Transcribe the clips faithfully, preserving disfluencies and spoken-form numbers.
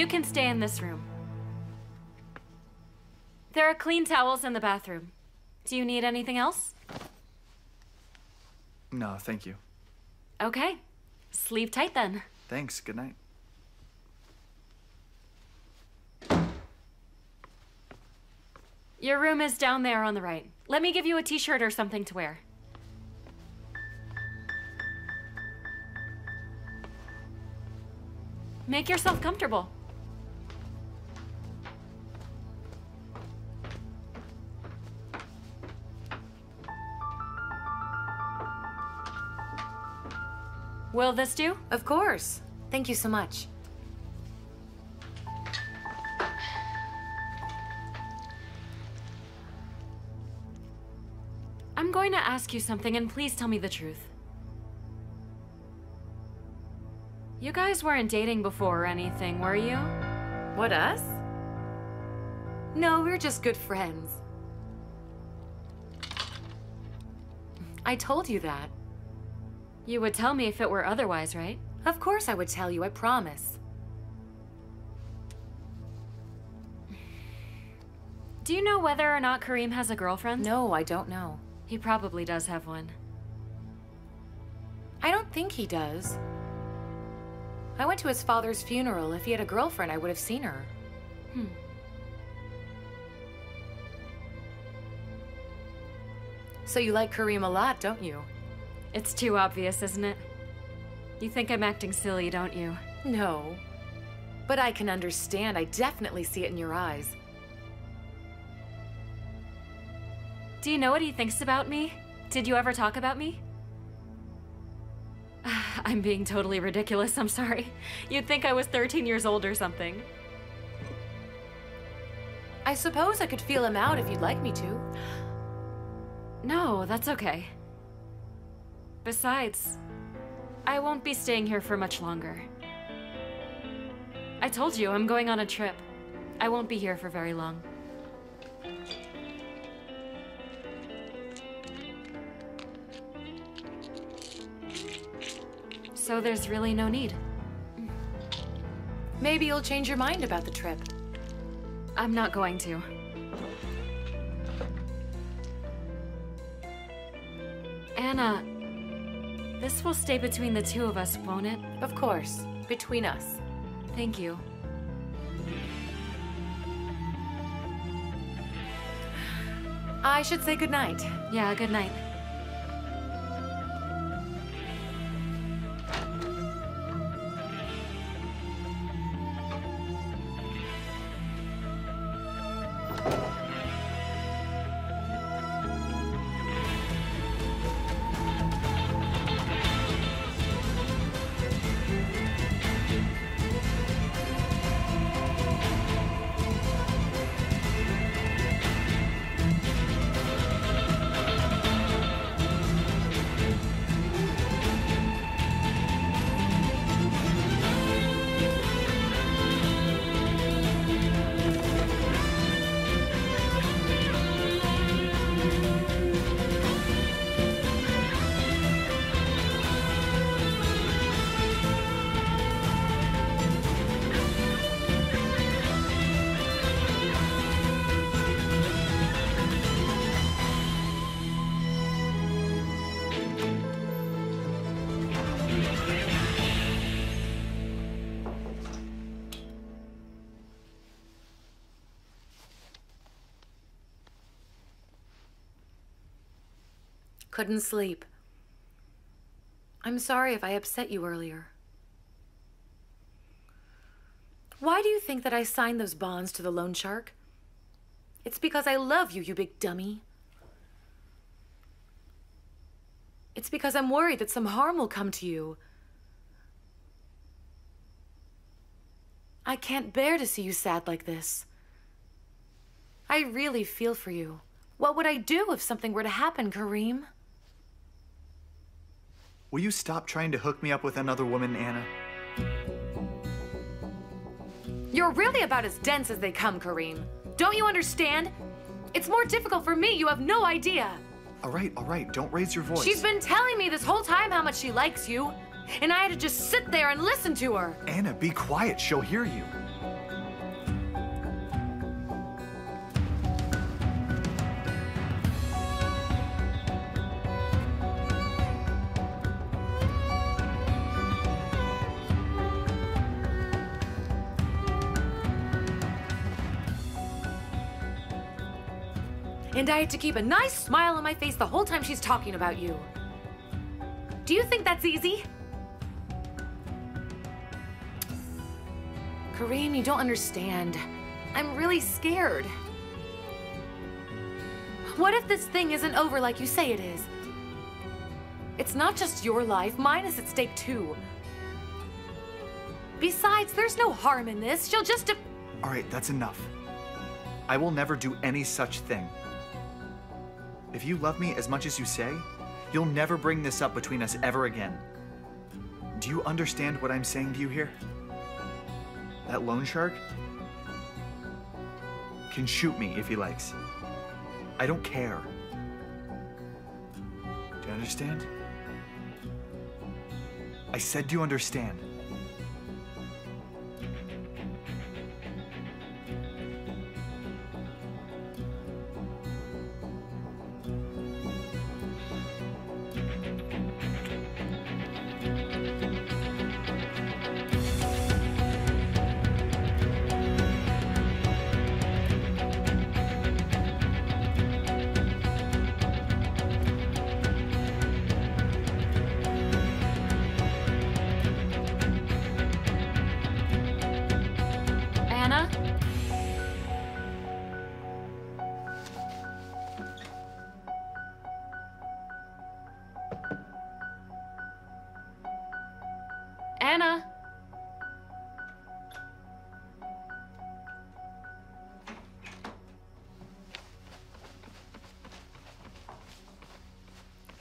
You can stay in this room. There are clean towels in the bathroom. Do you need anything else? No, thank you. Okay. Sleep tight then. Thanks. Good night. Your room is down there on the right. Let me give you a t-shirt or something to wear. Make yourself comfortable. Will this do? Of course. Thank you so much. I'm going to ask you something, and please tell me the truth. You guys weren't dating before or anything, were you? What, us? No, we're just good friends. I told you that. You would tell me if it were otherwise, right? Of course I would tell you, I promise. Do you know whether or not Kerem has a girlfriend? No, I don't know. He probably does have one. I don't think he does. I went to his father's funeral. If he had a girlfriend, I would have seen her. Hmm. So you like Kerem a lot, don't you? It's too obvious, isn't it? You think I'm acting silly, don't you? No. But I can understand. I definitely see it in your eyes. Do you know what he thinks about me? Did you ever talk about me? I'm being totally ridiculous, I'm sorry. You'd think I was thirteen years old or something. I suppose I could feel him out if you'd like me to. No, that's okay. Besides, I won't be staying here for much longer. I told you, I'm going on a trip. I won't be here for very long. So there's really no need. Maybe you'll change your mind about the trip. I'm not going to. Anna, this will stay between the two of us, won't it? Of course, between us. Thank you. I should say goodnight. Yeah, good night. Couldn't sleep. I'm sorry if I upset you earlier. Why do you think that I signed those bonds to the loan shark? It's because I love you, you big dummy. It's because I'm worried that some harm will come to you. I can't bear to see you sad like this. I really feel for you. What would I do if something were to happen, Kerem? Will you stop trying to hook me up with another woman, Anna? You're really about as dense as they come, Kerem. Don't you understand? It's more difficult for me. You have no idea. All right, all right. Don't raise your voice. She's been telling me this whole time how much she likes you, and I had to just sit there and listen to her. Anna, be quiet. She'll hear you. And I had to keep a nice smile on my face the whole time she's talking about you. Do you think that's easy? Kerem, you don't understand. I'm really scared. What if this thing isn't over like you say it is? It's not just your life, mine is at stake too. Besides, there's no harm in this. She'll just... All right, that's enough. I will never do any such thing. If you love me as much as you say, you'll never bring this up between us ever again. Do you understand what I'm saying to you here? That loan shark can shoot me if he likes. I don't care. Do you understand? I said, do you understand? Anna.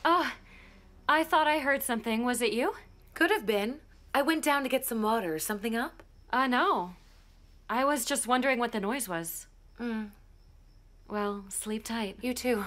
Oh, I thought I heard something. Was it you? Could have been. I went down to get some water. Something up? Uh, no. I was just wondering what the noise was. Hmm. Well, sleep tight. You too.